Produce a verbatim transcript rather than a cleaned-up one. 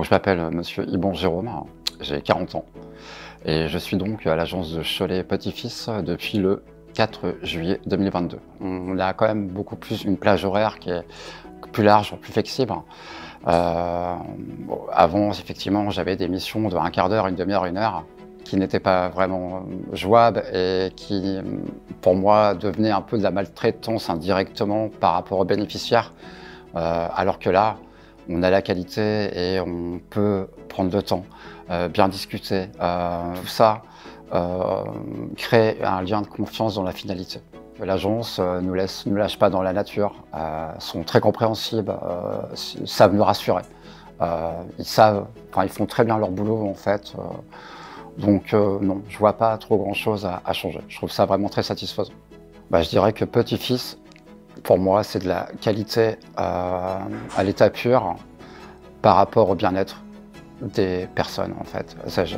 Donc je m'appelle Monsieur Ibon Jérôme, j'ai quarante ans et je suis donc à l'agence de Cholet Petits-fils depuis le quatre juillet deux mille vingt-deux. On a quand même beaucoup plus une plage horaire qui est plus large, plus flexible. Euh, bon, avant, effectivement, j'avais des missions de un quart d'heure, une demi-heure, une heure qui n'étaient pas vraiment jouables et qui, pour moi, devenaient un peu de la maltraitance indirectement par rapport aux bénéficiaires, euh, alors que là, on a la qualité et on peut prendre le temps, euh, bien discuter, euh, tout ça. Euh, créer un lien de confiance dans la finalité. L'agence euh, nous laisse, nous lâche pas dans la nature, euh, sont très compréhensibles, euh, savent nous rassurer. Euh, ils savent, enfin ils font très bien leur boulot en fait. Euh, donc euh, non, je vois pas trop grand chose à, à changer. Je trouve ça vraiment très satisfaisant. Bah, je dirais que Petits-fils, pour moi, c'est de la qualité euh, à l'état pur par rapport au bien-être des personnes en fait, âgées.